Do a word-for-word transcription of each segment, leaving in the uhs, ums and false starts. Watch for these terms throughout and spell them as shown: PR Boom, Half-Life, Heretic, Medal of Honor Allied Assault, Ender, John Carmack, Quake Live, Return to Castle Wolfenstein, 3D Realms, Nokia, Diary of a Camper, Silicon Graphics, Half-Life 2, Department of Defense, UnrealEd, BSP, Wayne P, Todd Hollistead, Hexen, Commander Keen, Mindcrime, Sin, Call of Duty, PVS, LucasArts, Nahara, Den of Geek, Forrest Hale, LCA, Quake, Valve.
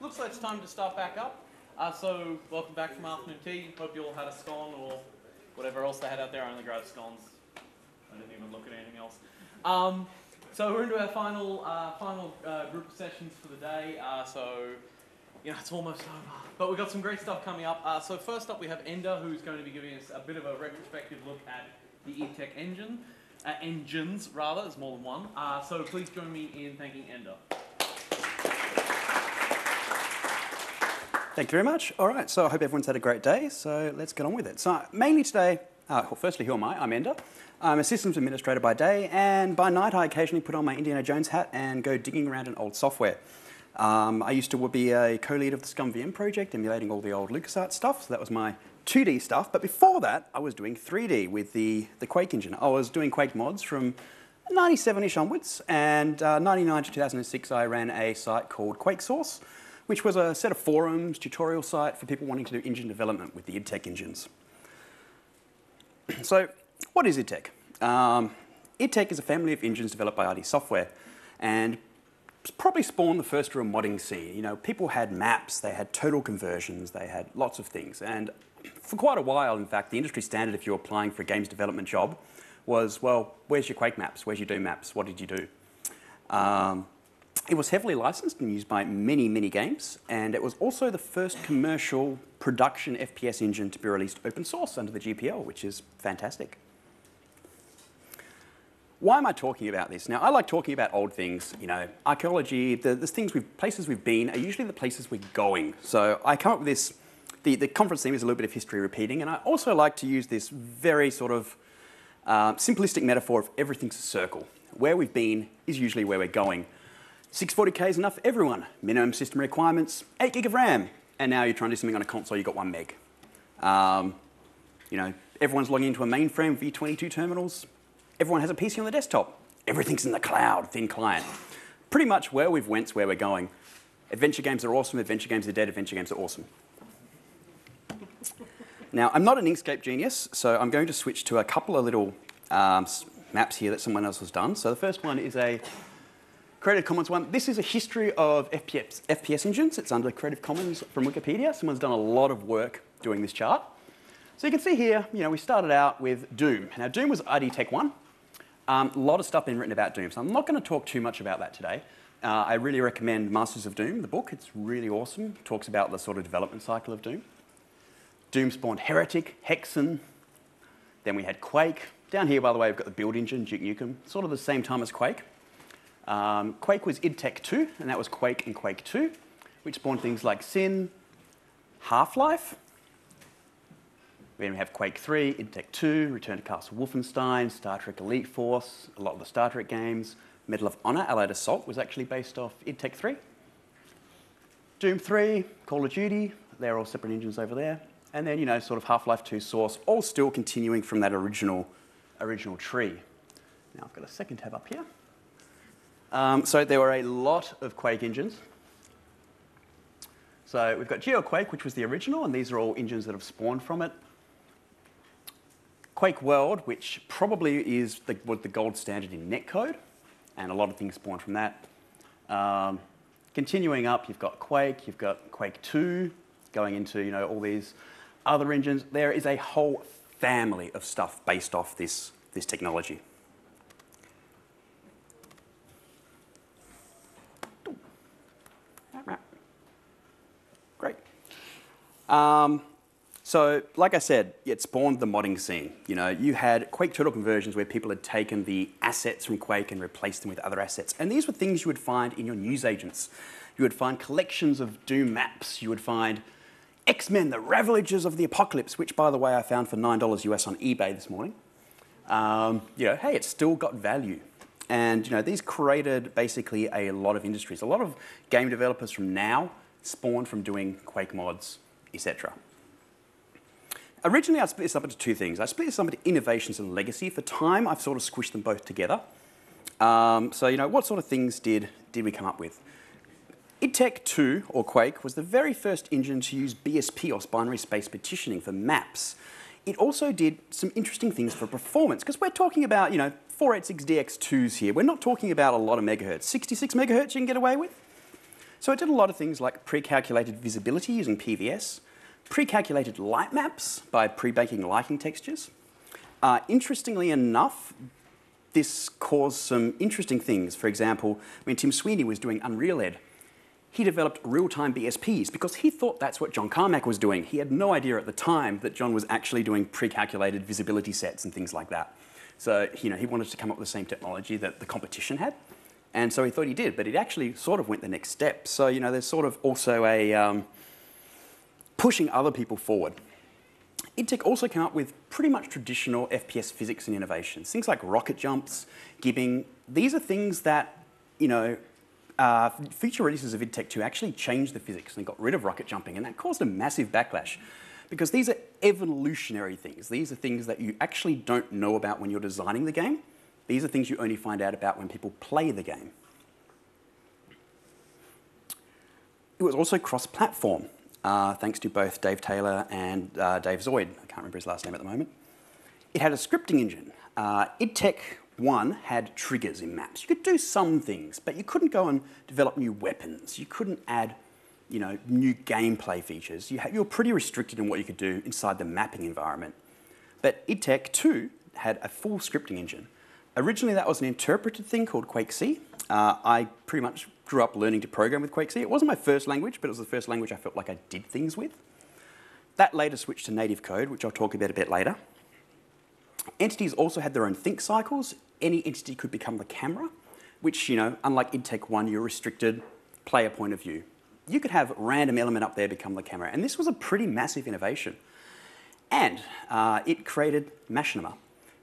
Looks like it's time to start back up. Uh, so, welcome back from afternoon tea. Hope you all had a scone or whatever else they had out there. I only grabbed scones. I didn't even look at anything else. Um, so we're into our final uh, final uh, group of sessions for the day. Uh, so, you know, it's almost over. But we've got some great stuff coming up. Uh, so first up, we have Ender, who's going to be giving us a bit of a retrospective look at the id Tech engine. Uh, engines, rather. There's more than one. Uh, so please join me in thanking Ender. Thank you very much. All right, so I hope everyone's had a great day, so let's get on with it. So mainly today, uh, well, firstly, who am I? I'm Ender. I'm a systems administrator by day, and by night I occasionally put on my Indiana Jones hat and go digging around in old software. Um, I used to be a co-lead of the ScumVM project, emulating all the old LucasArts stuff, so that was my two D stuff. But before that, I was doing three D with the, the Quake engine. I was doing Quake mods from ninety-seven-ish onwards, and uh, ninety-nine to two thousand six I ran a site called QuakeSource, which was a set of forums, tutorial site for people wanting to do engine development with the id Tech engines. So, what is id Tech? Um, id Tech is a family of engines developed by id Software, and probably spawned the first real modding scene. You know, people had maps, they had total conversions, they had lots of things, and for quite a while, in fact, the industry standard if you were applying for a games development job was, well, where's your Quake maps? Where's your Doom maps? What did you do? Um, It was heavily licensed and used by many, many games, and it was also the first commercial production F P S engine to be released open source under the G P L, which is fantastic. Why am I talking about this? Now, I like talking about old things, you know, archaeology, the, the things we've, places we've been are usually the places we're going. So I come up with this, the, the conference theme is a little bit of history repeating, and I also like to use this very sort of uh, simplistic metaphor of everything's a circle. Where we've been is usually where we're going. six forty K is enough for everyone. Minimum system requirements, eight gig of RAM. And now you're trying to do something on a console, you've got one meg. Um, you know, everyone's logging into a mainframe, V twenty-two terminals. Everyone has a P C on the desktop. Everything's in the cloud, thin client. Pretty much where we've went's where we're going. Adventure games are awesome, adventure games are dead, adventure games are awesome. Now, I'm not an Inkscape genius, so I'm going to switch to a couple of little um, maps here that someone else has done. So the first one is a Creative Commons one. This is a history of F P S, F P S engines. It's under Creative Commons from Wikipedia. Someone's done a lot of work doing this chart. So you can see here, you know, we started out with Doom. Now, Doom was id Tech one. Um, a lot of stuff been written about Doom, so I'm not going to talk too much about that today. Uh, I really recommend Masters of Doom, the book. It's really awesome. It talks about the sort of development cycle of Doom. Doom spawned Heretic, Hexen. Then we had Quake. Down here, by the way, we've got the build engine, Duke Nukem, sort of the same time as Quake. Um, Quake was id Tech two, and that was Quake and Quake two, which spawned things like Sin, Half-Life. Then we have Quake three, id Tech two, Return to Castle Wolfenstein, Star Trek Elite Force, a lot of the Star Trek games. Medal of Honor Allied Assault was actually based off id Tech three. Doom three, Call of Duty, they're all separate engines over there. And then, you know, sort of Half-Life two, Source, all still continuing from that original, original tree. Now I've got a second tab up here. Um, so there were a lot of Quake engines. So we've got GeoQuake, which was the original, and these are all engines that have spawned from it. Quake World, which probably is the, was the gold standard in netcode, and a lot of things spawned from that. Um, continuing up, you've got Quake, you've got Quake two, going into, you know, all these other engines. There is a whole family of stuff based off this, this technology. Great. Um, so, like I said, it spawned the modding scene. You know, you had Quake total conversions where people had taken the assets from Quake and replaced them with other assets. And these were things you would find in your newsagents. You would find collections of Doom maps. You would find X-Men, the Ravages of the Apocalypse, which, by the way, I found for nine dollars U S on eBay this morning. Um, you know, hey, it's still got value. And, you know, these created basically a lot of industries. A lot of game developers from now spawned from doing Quake mods, et cetera. Originally, I split this up into two things. I split this up into innovations and legacy. For time, I've sort of squished them both together. Um, so, you know, what sort of things did, did we come up with? id Tech two, or Quake, was the very first engine to use B S P, or binary space partitioning, for maps. It also did some interesting things for performance, because we're talking about, you know, four eighty-six D X twos here. We're not talking about a lot of megahertz. sixty-six megahertz you can get away with. So it did a lot of things like pre-calculated visibility using P V S, pre-calculated light maps by pre-baking lighting textures. Uh, interestingly enough, this caused some interesting things. For example, when Tim Sweeney was doing UnrealEd, he developed real-time B S Ps because he thought that's what John Carmack was doing. He had no idea at the time that John was actually doing pre-calculated visibility sets and things like that. So, you know, he wanted to come up with the same technology that the competition had. And so he thought he did, but it actually sort of went the next step. So, you know, there's sort of also a um, pushing other people forward. id Tech also came up with pretty much traditional F P S physics and innovations. Things like rocket jumps, gibbing. These are things that, you know, uh, future releases of id Tech two actually changed the physics and got rid of rocket jumping, and that caused a massive backlash. Because these are evolutionary things. These are things that you actually don't know about when you're designing the game. These are things you only find out about when people play the game. It was also cross-platform, uh, thanks to both Dave Taylor and uh, Dave Zoid. I can't remember his last name at the moment. It had a scripting engine. Uh, id Tech one had triggers in maps. You could do some things, but you couldn't go and develop new weapons. You couldn't add you know, new gameplay features. You, you were pretty restricted in what you could do inside the mapping environment. But id Tech two had a full scripting engine. Originally, that was an interpreted thing called QuakeC. Uh, I pretty much grew up learning to program with QuakeC. It wasn't my first language, but it was the first language I felt like I did things with. That later switched to native code, which I'll talk about a bit later. Entities also had their own think cycles. Any entity could become the camera, which, you know, unlike id Tech one, you're restricted player point of view. You could have random element up there become the camera, and this was a pretty massive innovation. And uh, it created Machinima.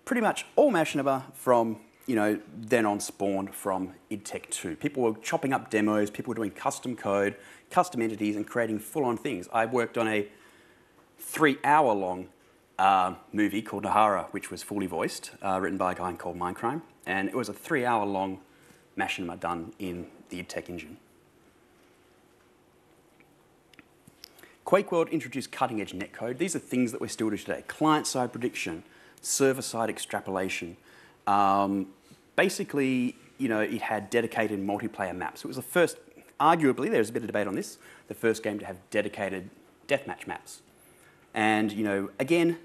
Pretty much all Machinima from, you know, then on spawned from id Tech two. People were chopping up demos, people were doing custom code, custom entities, and creating full-on things. I worked on a three-hour-long uh, movie called Nahara, which was fully voiced, uh, written by a guy called Mindcrime, and it was a three-hour-long Machinima done in the id Tech engine. Quake World introduced cutting-edge netcode. These are things that we're still doing today. Client-side prediction, server-side extrapolation. Um, basically, you know, it had dedicated multiplayer maps. It was the first, arguably, there's a bit of debate on this, the first game to have dedicated deathmatch maps. And, you know, again,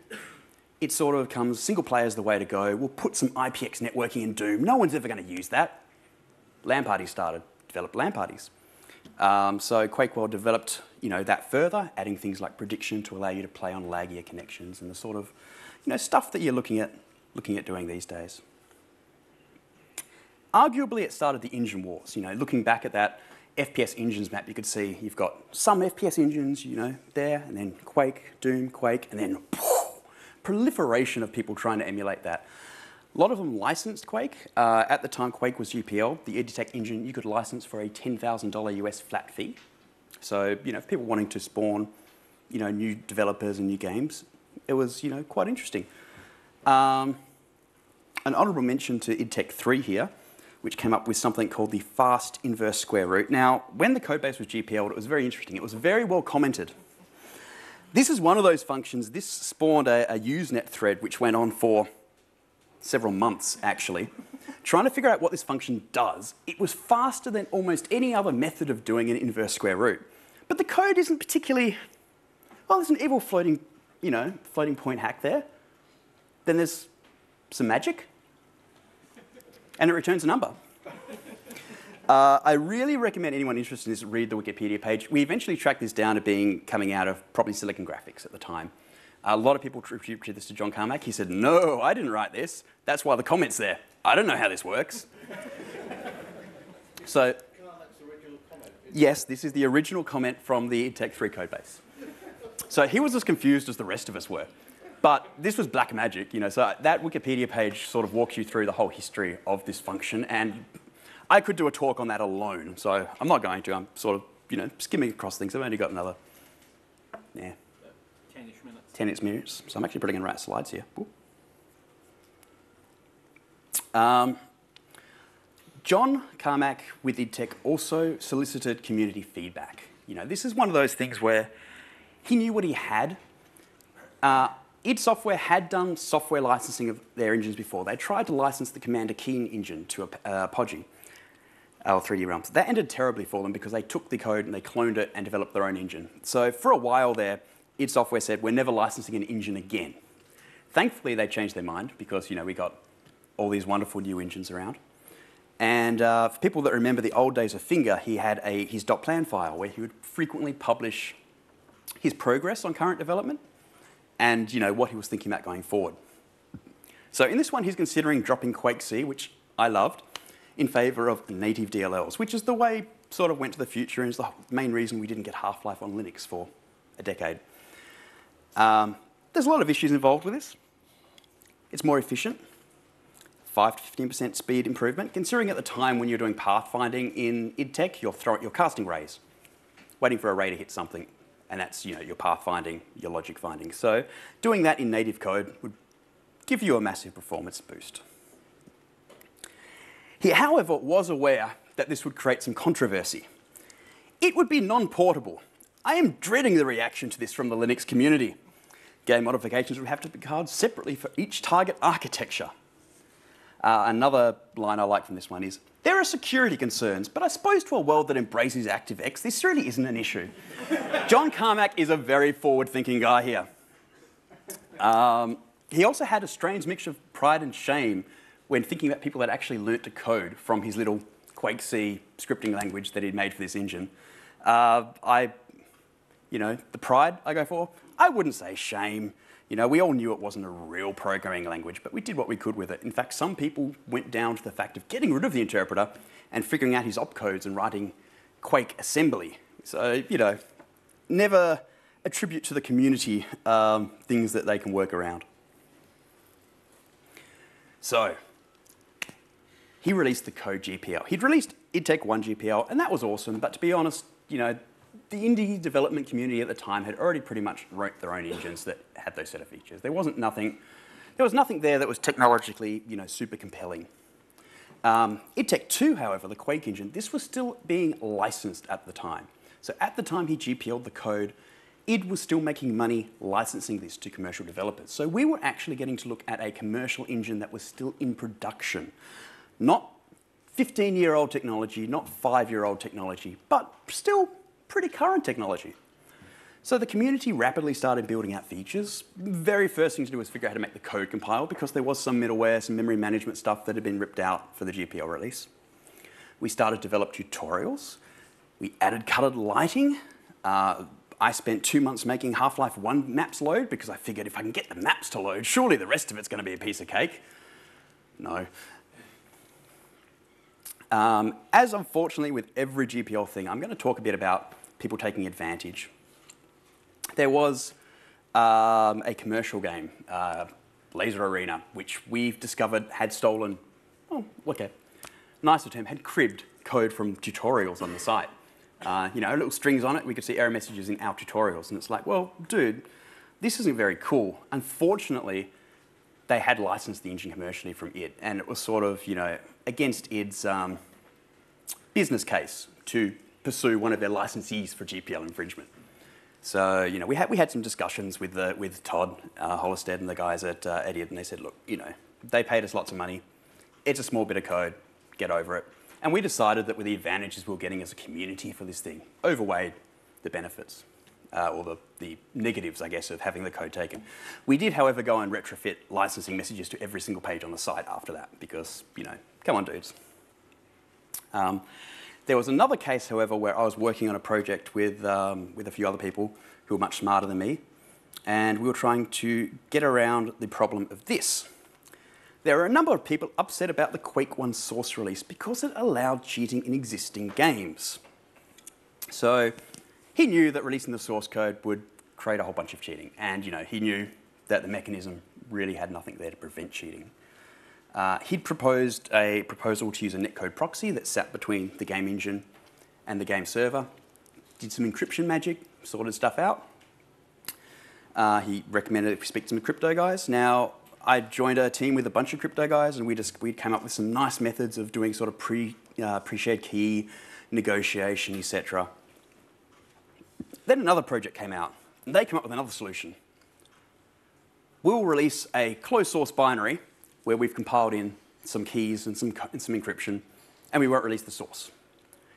it sort of comes, single player is the way to go. We'll put some I P X networking in Doom. No one's ever going to use that. LAN parties started, developed LAN parties. Um, so Quake World developed, you know, that further, adding things like prediction to allow you to play on laggier connections and the sort of, you know, stuff that you're looking at, looking at doing these days. Arguably, it started the engine wars. You know, looking back at that F P S engines map, you could see you've got some F P S engines, you know, there, and then Quake, Doom, Quake, and then poof, proliferation of people trying to emulate that. A lot of them licensed Quake. Uh, at the time, Quake was G P L. The id Tech engine you could license for a ten thousand dollar U S flat fee. So, you know, if people wanting to spawn, you know, new developers and new games, it was, you know, quite interesting. Um, an honourable mention to id Tech three here, which came up with something called the fast inverse square root. Now, when the code base was G P L'd, it was very interesting. It was very well commented. This is one of those functions. This spawned a, a Usenet thread which went on for several months, actually, trying to figure out what this function does. It was faster than almost any other method of doing an inverse square root. But the code isn't particularly, well, there's an evil floating, you know, floating point hack there. Then there's some magic, and it returns a number. Uh, I really recommend anyone interested in this read the Wikipedia page. We eventually tracked this down to being coming out of probably Silicon Graphics at the time. A lot of people attributed this to John Carmack. He said, no, I didn't write this. That's why the comment's there. I don't know how this works. So, Carmack's original comment, yes, this is the original comment from the id Tech three codebase. So he was as confused as the rest of us were. But this was black magic, you know, so that Wikipedia page sort of walks you through the whole history of this function, and I could do a talk on that alone, so I'm not going to. I'm sort of, you know, skimming across things. I've only got another, yeah. ten minutes, so I'm actually putting in right slides here. Um, John Carmack with id Tech also solicited community feedback. You know, this is one of those things where he knew what he had. Uh, id Software had done software licensing of their engines before. They tried to license the Commander Keen engine to a, uh, Apogee. or three D realms. That ended terribly for them because they took the code and they cloned it and developed their own engine. So for a while there, id Software said, we're never licensing an engine again. Thankfully, they changed their mind because, you know, we got all these wonderful new engines around. And uh, for people that remember the old days of Finger, he had a, his .plan file where he would frequently publish his progress on current development and, you know, what he was thinking about going forward. So in this one, he's considering dropping QuakeC, which I loved, in favor of native D L Ls, which is the way sort of went to the future and is the main reason we didn't get Half-Life on Linux for a decade. Um, there's a lot of issues involved with this. It's more efficient, five to fifteen percent speed improvement, considering at the time when you're doing pathfinding in id Tech, you're, throw you're casting rays, waiting for a ray to hit something, and that's, you know, your pathfinding, your logic finding. So doing that in native code would give you a massive performance boost. He, however, was aware that this would create some controversy. It would be non-portable. I am dreading the reaction to this from the Linux community. Game modifications would have to be carded separately for each target architecture. Uh, another line I like from this one is, there are security concerns, but I suppose to a world that embraces ActiveX, this really isn't an issue. John Carmack is a very forward-thinking guy here. Um, he also had a strange mixture of pride and shame when thinking about people that actually learnt to code from his little QuakeC scripting language that he'd made for this engine. Uh, I, you know, the pride I go for, I wouldn't say shame. You know, we all knew it wasn't a real programming language, but we did what we could with it. In fact, some people went down to the fact of getting rid of the interpreter and figuring out his opcodes and writing Quake assembly. So, you know, never attribute to the community um, things that they can work around. So, he released the code G P L. He'd released id Tech one G P L, and that was awesome, but to be honest, you know, the indie development community at the time had already pretty much wrote their own engines that had those set of features. There wasn't nothing, there was nothing there that was technologically, you know, super compelling. Um, id Tech two, however, the Quake engine, this was still being licensed at the time. So at the time he G P L'd the code, id was still making money licensing this to commercial developers. So we were actually getting to look at a commercial engine that was still in production. Not fifteen-year-old technology, not five-year-old technology, but still pretty current technology. So the community rapidly started building out features. Very first thing to do was figure out how to make the code compile because there was some middleware, some memory management stuff that had been ripped out for the G P L release. We started to develop tutorials. We added colored lighting. Uh, I spent two months making Half-Life one maps load because I figured if I can get the maps to load, surely the rest of it's going to be a piece of cake. No. Um, as unfortunately with every G P L thing, I'm going to talk a bit about people taking advantage. There was um, a commercial game, uh, Laser Arena, which we've discovered had stolen, oh, okay, nicer term, had cribbed code from tutorials on the site. Uh, you know, little strings on it, we could see error messages in our tutorials, and it's like, well, dude, this isn't very cool. Unfortunately, they had licensed the engine commercially from id, and it was sort of, you know, against id's um, business case to pursue one of their licensees for G P L infringement. So, you know, we had, we had some discussions with, the, with Todd uh, Hollistead and the guys at, uh, at id, and they said, look, you know, they paid us lots of money. It's a small bit of code. Get over it. And we decided that with the advantages we were getting as a community for this thing, overweighed the benefits, uh, or the, the negatives, I guess, of having the code taken. We did, however, go and retrofit licensing messages to every single page on the site after that because, you know, come on, dudes. Um, there was another case, however, where I was working on a project with, um, with a few other people who were much smarter than me, and we were trying to get around the problem of this. There are a number of people upset about the Quake one source release because it allowed cheating in existing games. So he knew that releasing the source code would create a whole bunch of cheating, and, you know, he knew that the mechanism really had nothing there to prevent cheating. Uh, he'd proposed a proposal to use a netcode proxy that sat between the game engine and the game server, did some encryption magic, sorted stuff out. Uh, he recommended we speak to some crypto guys. Now, I joined a team with a bunch of crypto guys, and we just we came up with some nice methods of doing sort of pre, uh, pre-shared key negotiation, et cetera. Then another project came out, and they came up with another solution. We'll release a closed source binary where we've compiled in some keys and some, and some encryption, and we won't release the source.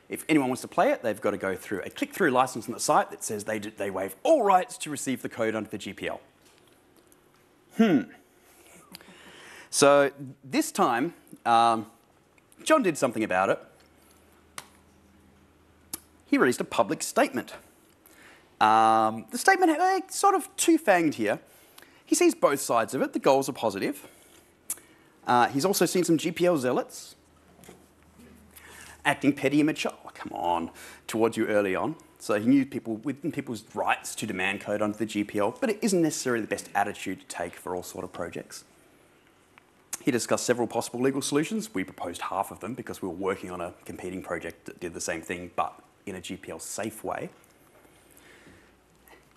If anyone wants to play it, they've got to go through a click-through license on the site that says they, do, they waive all rights to receive the code under the G P L. Hmm. So this time, um, John did something about it. He released a public statement. Um, the statement had uh, sort of two-fanged here. He sees both sides of it. The goals are positive. Uh, he's also seen some G P L zealots acting petty and mature. Oh, come on, towards you early on. So he knew people within people's rights to demand code under the G P L, but it isn't necessarily the best attitude to take for all sort of projects. He discussed several possible legal solutions. We proposed half of them because we were working on a competing project that did the same thing, but in a G P L-safe way.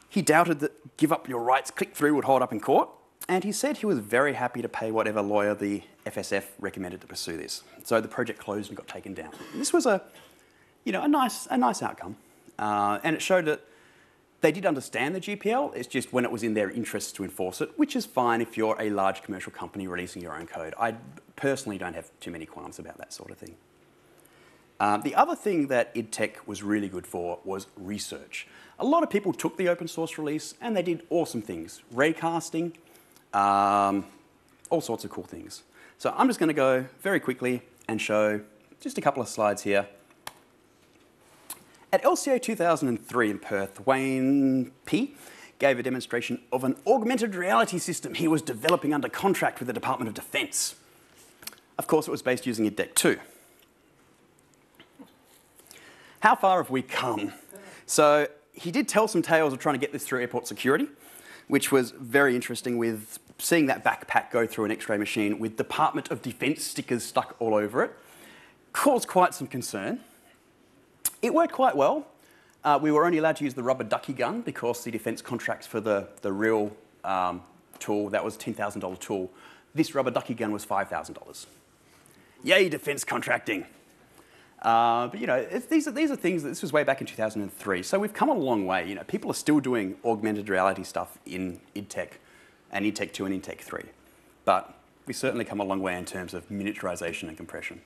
He doubted that give up your rights click-through would hold up in court, and he said he was very happy to pay whatever lawyer the F S F recommended to pursue this. So the project closed and got taken down. And this was a, you know, a nice, a nice outcome, uh, and it showed that they did understand the G P L. It's just when it was in their interests to enforce it, which is fine if you're a large commercial company releasing your own code. I personally don't have too many qualms about that sort of thing. Um, the other thing that id Tech was really good for was research. A lot of people took the open source release and they did awesome things. Raycasting, um, all sorts of cool things. So I'm just going to go very quickly and show just a couple of slides here. At L C A two thousand three in Perth, Wayne P. gave a demonstration of an augmented reality system he was developing under contract with the Department of Defense. Of course, it was based using id Tech too. How far have we come? So he did tell some tales of trying to get this through airport security, which was very interesting, with seeing that backpack go through an X-ray machine with Department of Defense stickers stuck all over it. Caused quite some concern. It worked quite well. Uh, we were only allowed to use the rubber ducky gun because the defense contracts for the, the real um, tool, that was a ten thousand dollar tool. This rubber ducky gun was five thousand dollars. Yay, defense contracting. Uh, but you know, it's, these, are, these are things, that this was way back in two thousand three, so we've come a long way. You know, people are still doing augmented reality stuff in id Tech, and id Tech two and id Tech three. But we've certainly come a long way in terms of miniaturization and compression.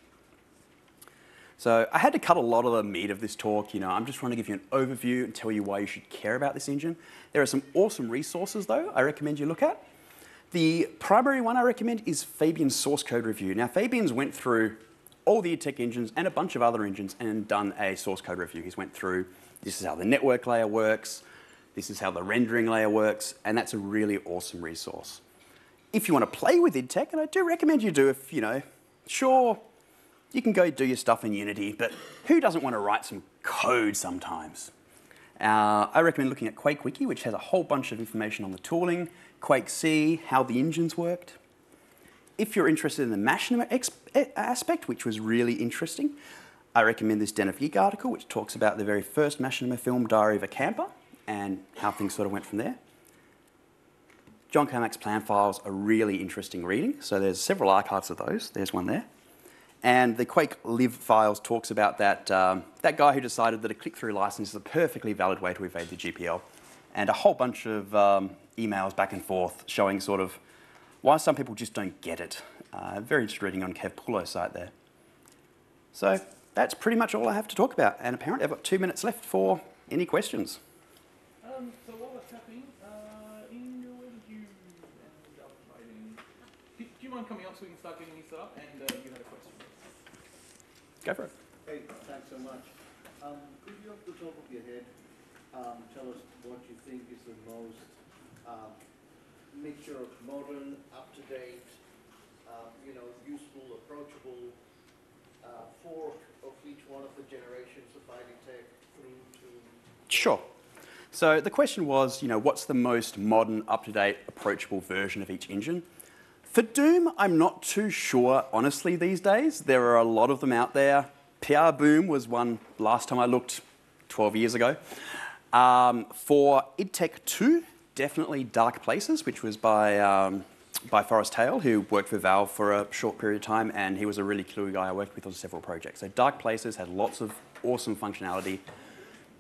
So I had to cut a lot of the meat of this talk. You know, I'm just trying to give you an overview and tell you why you should care about this engine. There are some awesome resources, though, I recommend you look at. The primary one I recommend is Fabian's Source Code Review. Now, Fabian's went through all the id Tech engines and a bunch of other engines and done a source code review. He's went through, this is how the network layer works, this is how the rendering layer works, and that's a really awesome resource. If you want to play with id Tech, and I do recommend you do, if you know, sure, you can go do your stuff in Unity, but who doesn't want to write some code sometimes? Uh, I recommend looking at Quake Wiki, which has a whole bunch of information on the tooling, QuakeC, how the engines worked. If you're interested in the MASH aspect, which was really interesting, I recommend this Den of Geek article, which talks about the very first MASH film, Diary of a Camper, and how things sort of went from there. John Carmack's plan files are really interesting reading, so there's several archives of those. There's one there. And the Quake Live files talks about that, um, that guy who decided that a click-through license is a perfectly valid way to evade the G P L, and a whole bunch of um, emails back and forth showing sort of why some people just don't get it. Uh, very interesting reading on Kev Pullo's site there. So that's pretty much all I have to talk about, and apparently I've got two minutes left for any questions. Um, so while that's happening, uh, in your way did you end up writing? Do, do you mind coming up so we can start getting you set up? And uh, you had a question. Go for it. Hey, thanks so much. Um, could you, off the top of your head, um, tell us what you think is the most um, mixture of modern, up-to-date, uh, you know, useful, approachable uh, fork of each one of the generations of id Tech through to... Sure. So the question was, you know, what's the most modern, up-to-date, approachable version of each engine? For Doom, I'm not too sure, honestly, these days. There are a lot of them out there. P R Boom was one last time I looked, twelve years ago. Um, for id Tech two, definitely Dark Places, which was by, um, by Forrest Hale, who worked for Valve for a short period of time, and he was a really cool guy I worked with on several projects. So Dark Places had lots of awesome functionality,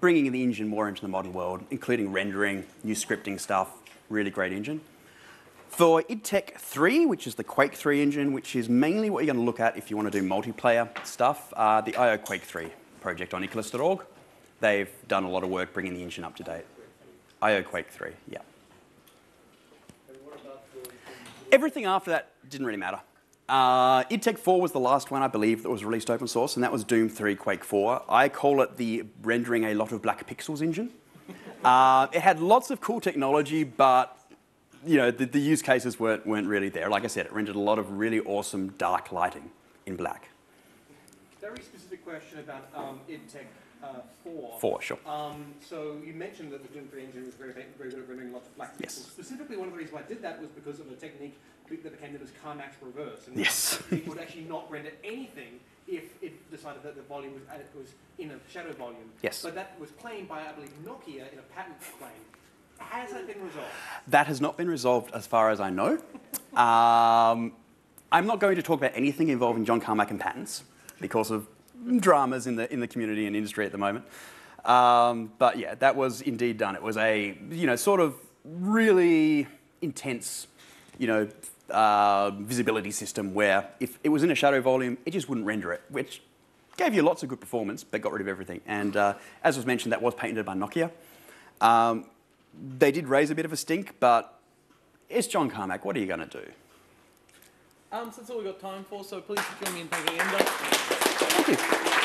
bringing the engine more into the modern world, including rendering, new scripting stuff, really great engine. For id Tech three, which is the Quake three engine, which is mainly what you're going to look at if you want to do multiplayer stuff, uh, the I O Quake three project on icalis dot org. They've done a lot of work bringing the engine up to date. I O Quake three, yeah. Everything after that didn't really matter. Uh, id Tech four was the last one, I believe, that was released open source, and that was Doom three Quake four. I call it the rendering a lot of black pixels engine. Uh, it had lots of cool technology, but you know, the, the use cases weren't, weren't really there. Like I said, it rendered a lot of really awesome dark lighting in black. Very specific question about um, id Tech four. Four, sure. Um, so you mentioned that the Doom three engine was very, very good at rendering lots of black pixels. Yes. Specifically, one of the reasons why I did that was because of a technique that became known as Carmack's reverse. And yes. It would actually not render anything if it decided that the volume was, it was in a shadow volume. Yes. But that was claimed by, I believe, Nokia in a patent claim. Has that been resolved? That has not been resolved as far as I know. um, I'm not going to talk about anything involving John Carmack and patents because of dramas in the, in the community and industry at the moment. Um, but yeah, that was indeed done. It was a, you know, sort of really intense, you know, uh, visibility system where if it was in a shadow volume, it just wouldn't render it, which gave you lots of good performance, but got rid of everything. And uh, as was mentioned, that was patented by Nokia. Um, They did raise a bit of a stink, but it's John Carmack. What are you going to do? Um, so that's all we've got time for, so please join me in thanking Ender. Thank you.